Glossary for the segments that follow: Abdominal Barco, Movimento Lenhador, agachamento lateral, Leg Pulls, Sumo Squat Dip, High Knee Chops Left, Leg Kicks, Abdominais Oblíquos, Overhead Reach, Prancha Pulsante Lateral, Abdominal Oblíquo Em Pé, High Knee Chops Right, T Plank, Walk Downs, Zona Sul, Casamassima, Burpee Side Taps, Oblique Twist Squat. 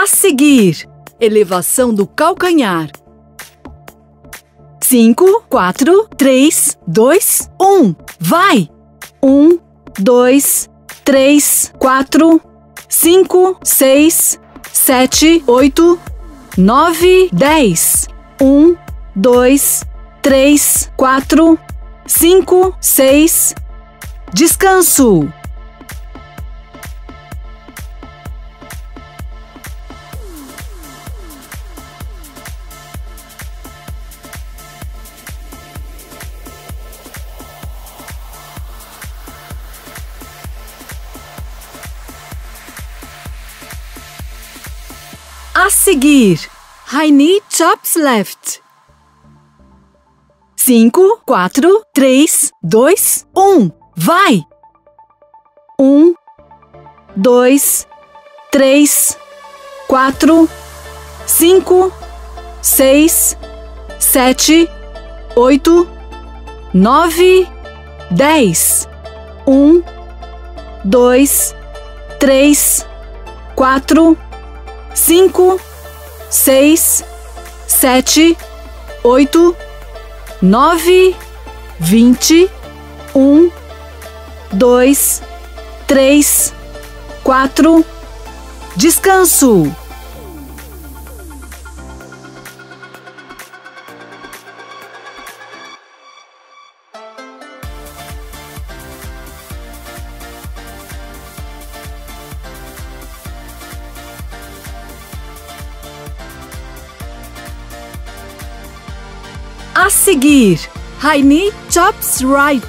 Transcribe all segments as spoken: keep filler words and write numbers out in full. A seguir, elevação do calcanhar. cinco, quatro, três, dois, um. Vai! um, dois, três, quatro, cinco, seis, sete, oito, nove, dez. um, dois, três, quatro, cinco, seis. Descanso. A seguir, High Knee Chops Left. cinco, quatro, três, dois, um. Vai! um, dois, três, quatro, cinco, seis, sete, oito, nove, dez. um, dois, três, quatro, cinco, seis, sete, oito, nove, vinte, um, dois, três, quatro. Descanso. A seguir, High Knee Chops Right.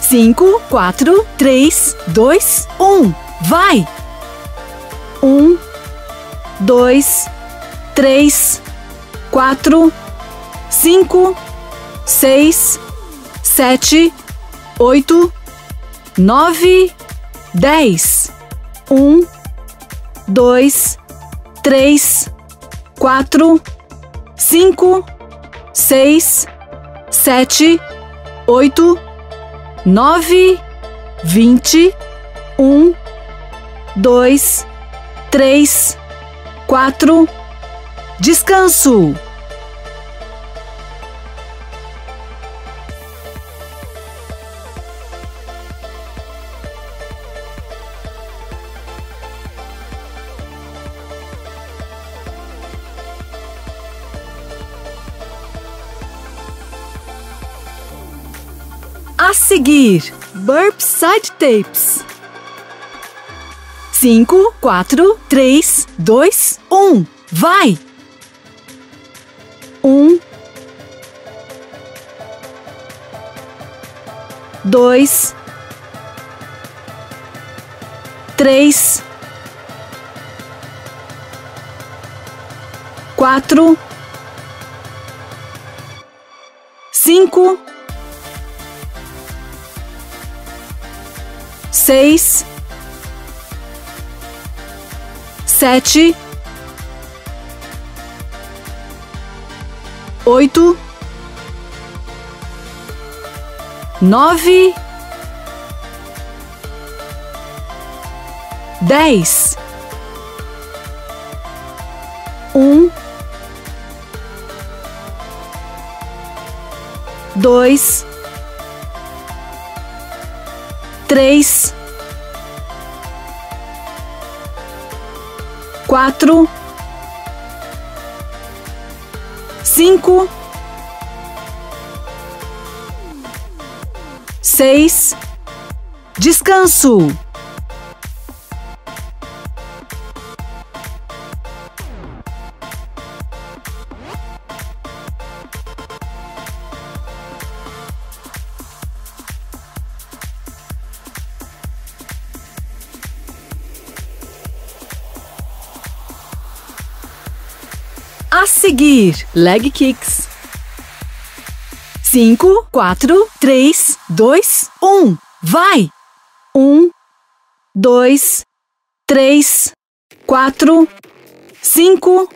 cinco, quatro, três, dois, um. Vai! um, dois, três, quatro, cinco, seis, sete, oito, nove, dez. um, dois, três, quatro, cinco, seis, sete, oito, nove, vinte, um, dois, três, quatro. Descanso. A seguir, Burpee Side Taps. cinco, quatro, três, dois, um. Vai! um, dois, três, quatro, cinco, seis, sete, oito, nove, dez. um, dois, três, quatro, cinco, seis. Descanso. A seguir, Leg Kicks. cinco, quatro, três, dois, um. Vai! um, dois, três, quatro, cinco,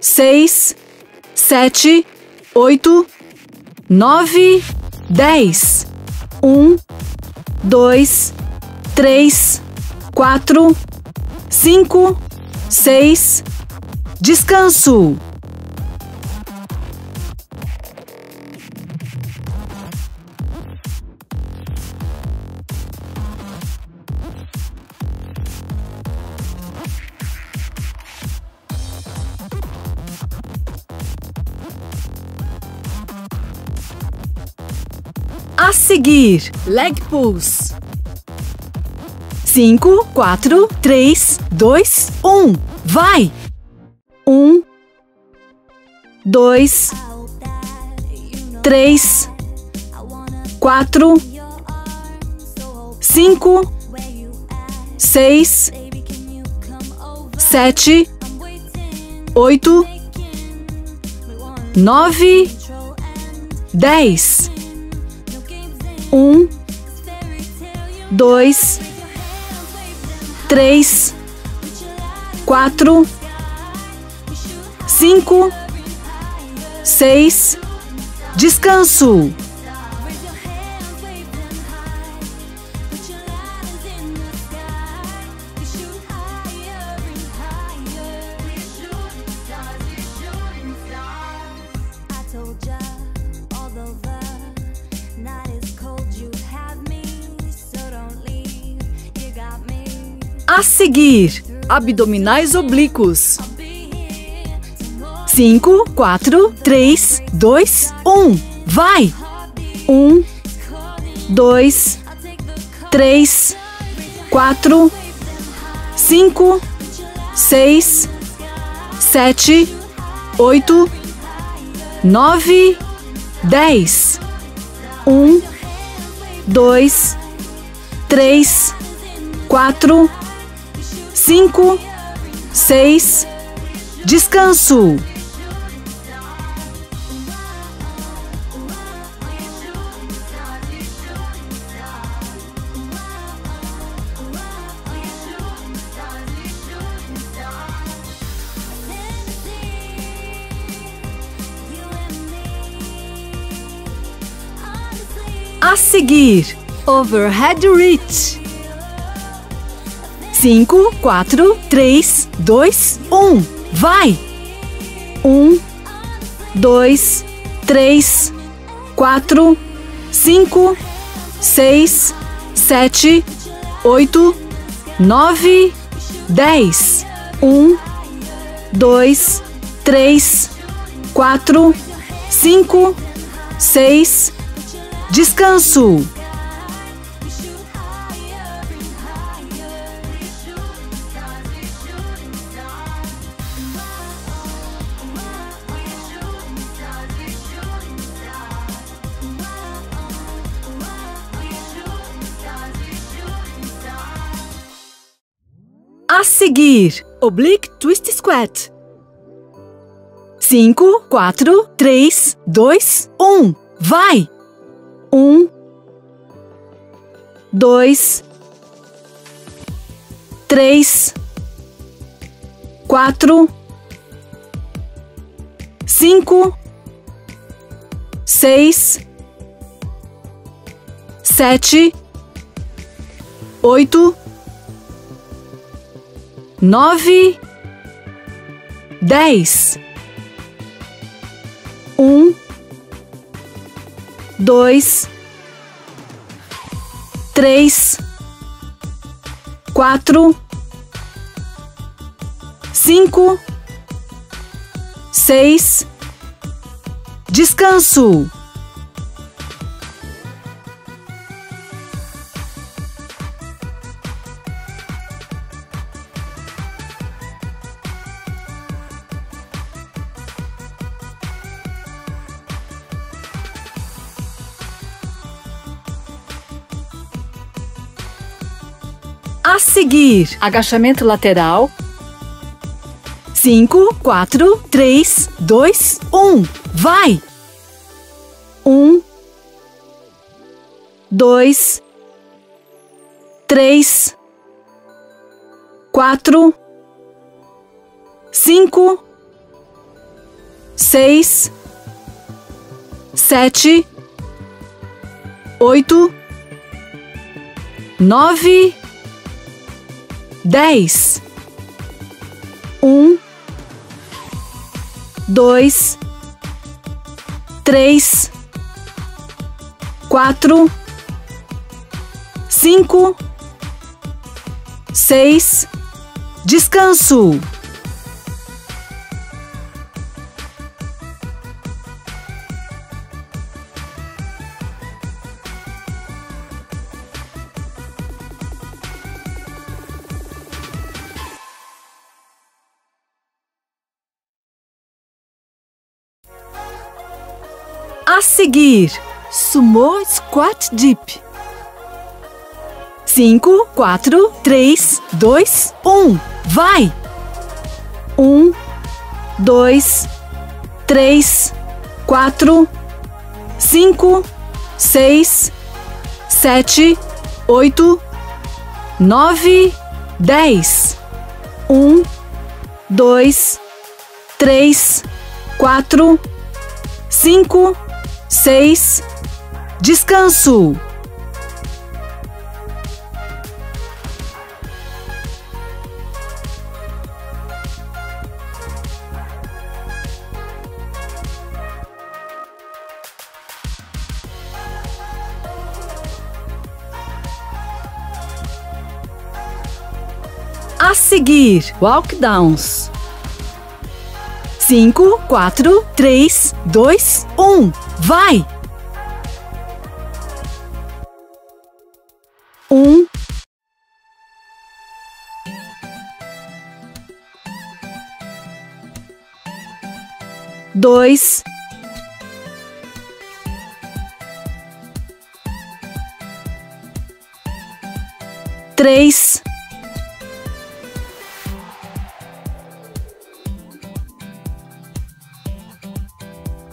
seis, sete, oito, nove, dez. um, dois, três, quatro, cinco, seis. Descanso. A seguir, Leg Pulls. Cinco, quatro, três, dois, um. Vai! Um, dois, três, quatro, cinco, seis, sete, oito, nove, dez. Um, dois, três, quatro, cinco, seis, descanso. A seguir, abdominais oblíquos. Cinco, quatro, três, dois, um. Vai! Um, dois, três, quatro, cinco, seis, sete, oito, nove, dez. Um, dois, três, quatro, cinco, seis, descanso. A seguir, Overhead Reach. Cinco, quatro, três, dois, um. Vai! Um, dois, três, quatro, cinco, seis, sete, oito, nove, dez. Um, dois, três, quatro, cinco, seis. Descanso. A seguir, Oblique Twist Squat. Cinco, quatro, três, dois, um. Vai! Um, dois, três, quatro, cinco, seis, sete, oito, nove, dez. Um, dois, três, quatro, cinco, seis, descanso. A seguir, agachamento lateral. Cinco, quatro, três, dois, um. Vai! Um, dois, três, quatro, cinco, seis, sete, oito, nove, dez. dois, três, quatro, cinco, seis, descanso. A seguir, Sumo Squat Dip. Cinco, quatro, três, dois, um. Vai! Um, dois, três, quatro, cinco, seis, sete, oito, nove, dez. Um, dois, três, quatro, cinco, seis, descanso. A seguir, Walk Downs. Cinco, quatro, três, dois, um. Vai! Um, dois, três,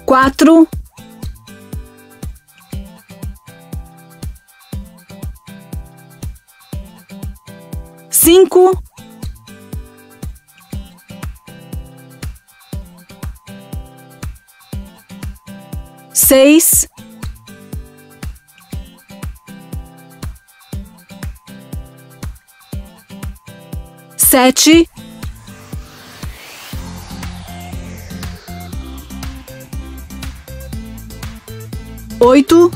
quatro, cinco, seis, sete, oito,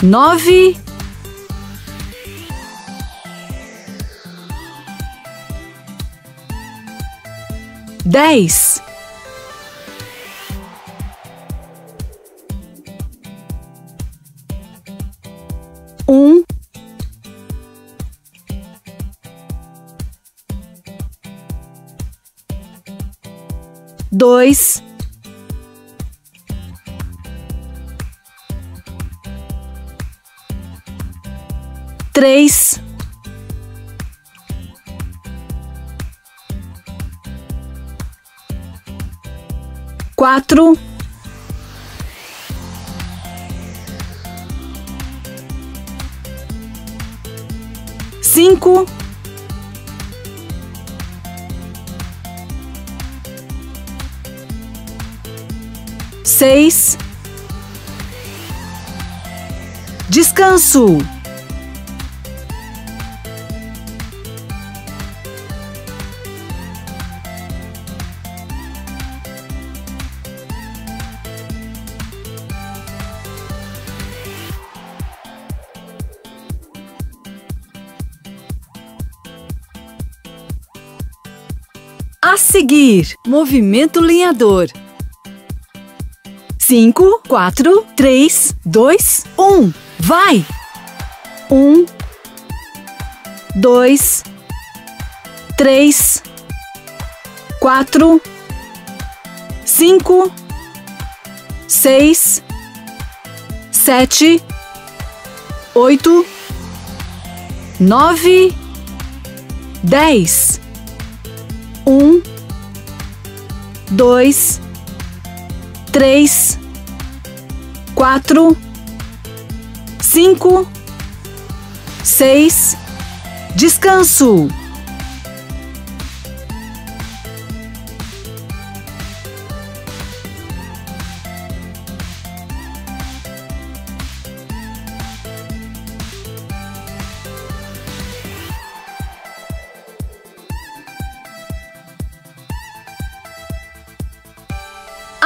nove, dez. Um, dois, três, quatro, cinco, seis, descanso. A seguir, Movimento Lenhador. Cinco, quatro, três, dois, um. Vai! Um, dois, três, quatro, cinco, seis, sete, oito, nove, dez. Um, dois, três, quatro, cinco, seis, descanso.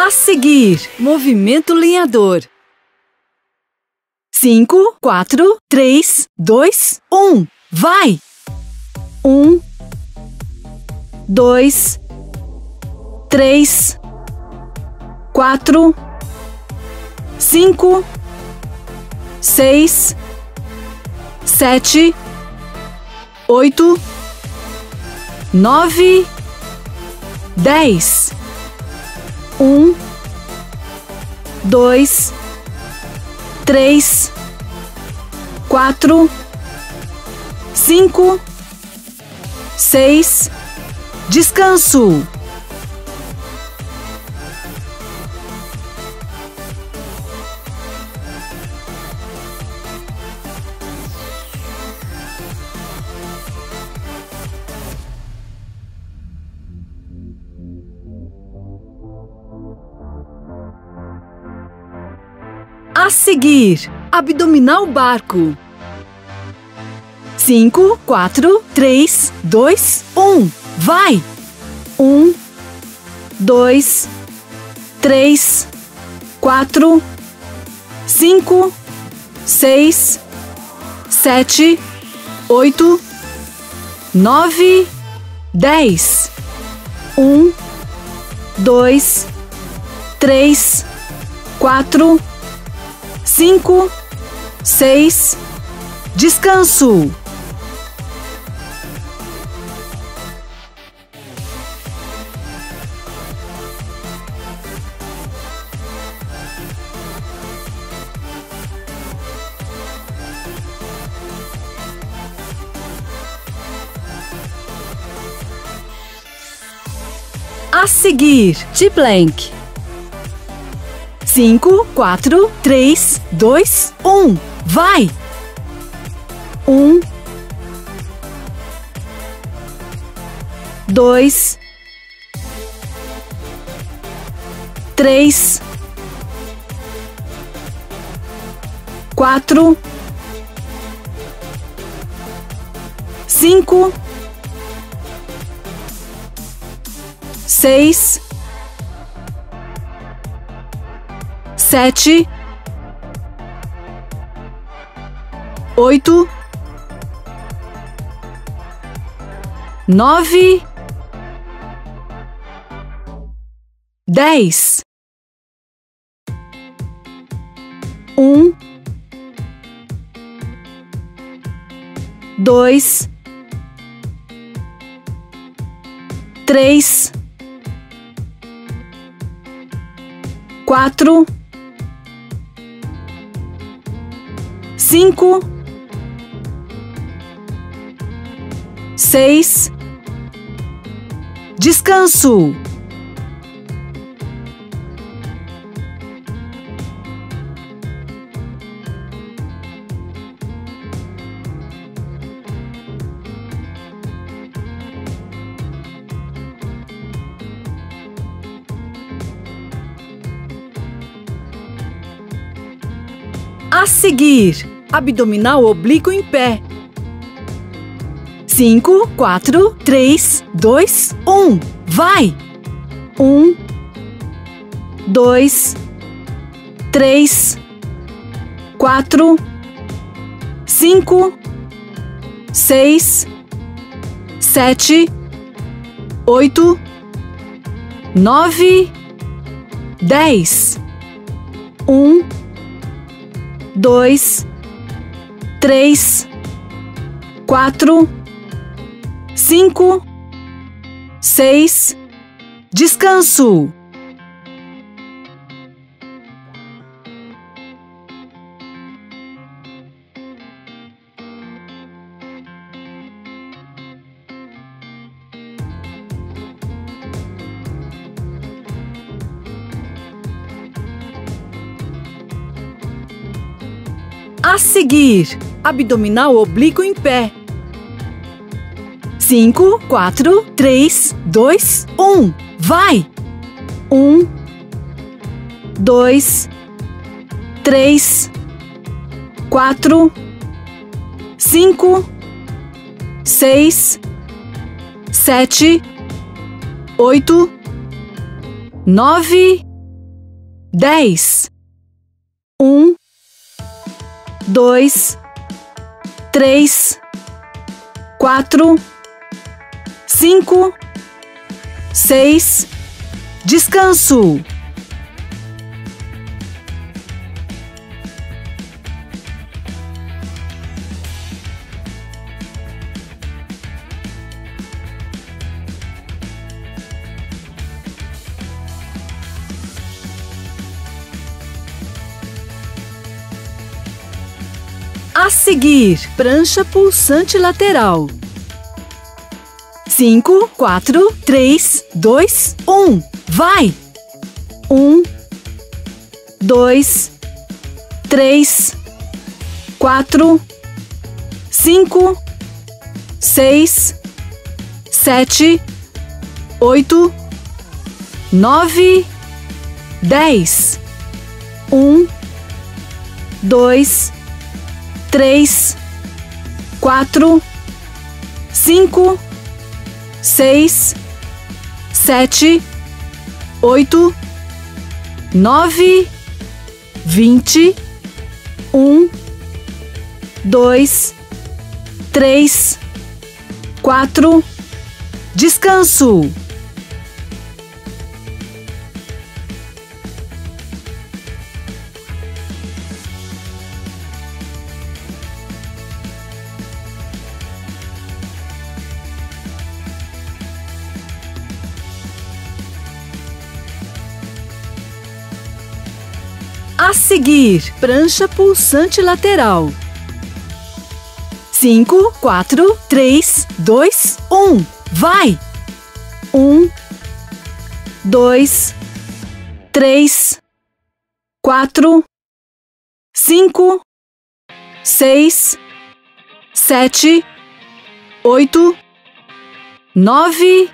A seguir, movimento lenhador. cinco, quatro, três, dois, um. Vai! um, dois, três, quatro, cinco, seis, sete, oito, nove, dez. um, dois, três, quatro, cinco, seis. Descanso. A seguir, abdominal barco. cinco, quatro, três, dois, um. Vai! um, dois, três, quatro, cinco, seis, sete, oito, nove, dez. um, dois, três, quatro, cinco, seis. Descanso. A seguir, T Plank. cinco, quatro, três, dois, um. Vai! um, dois, três, quatro, cinco, seis, sete, oito, nove, dez. um, dois, três, quatro, cinco, seis. Descanso. A seguir, abdominal oblíquo em pé. cinco, quatro, três, dois, um. Vai! um, dois, três, quatro, cinco, seis, sete, oito, nove, dez. um, dois, três, quatro, cinco, seis. Descanso. A seguir, abdominal oblíquo em pé. cinco, quatro, três, dois, um. Vai! um, dois, três, quatro, cinco, seis, sete, oito, nove, dez. um, dois, três, quatro, cinco, seis. Descanso. A seguir, prancha pulsante lateral. Cinco, quatro, três, dois, um. Vai! Um, dois, três, quatro, cinco, seis, sete, oito, nove, dez. Um, dois, três, quatro, cinco, seis, sete, oito, nove, vinte, um, dois, três, quatro. Descanso. A seguir, prancha pulsante lateral. Cinco, quatro, três, dois, um. Vai! Um, dois, três, quatro, cinco, seis, sete, oito, nove,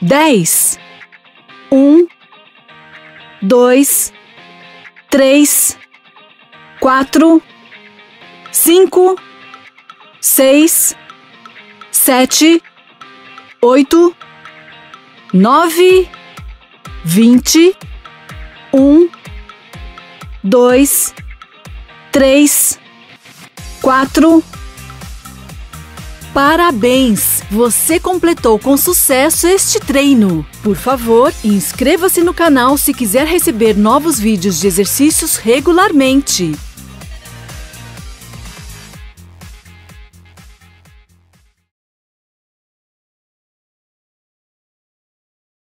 dez. Um, dois, três, quatro, cinco, seis, sete, oito, nove, vinte, um, dois, três, quatro. Parabéns! Você completou com sucesso este treino. Por favor, inscreva-se no canal se quiser receber novos vídeos de exercícios regularmente.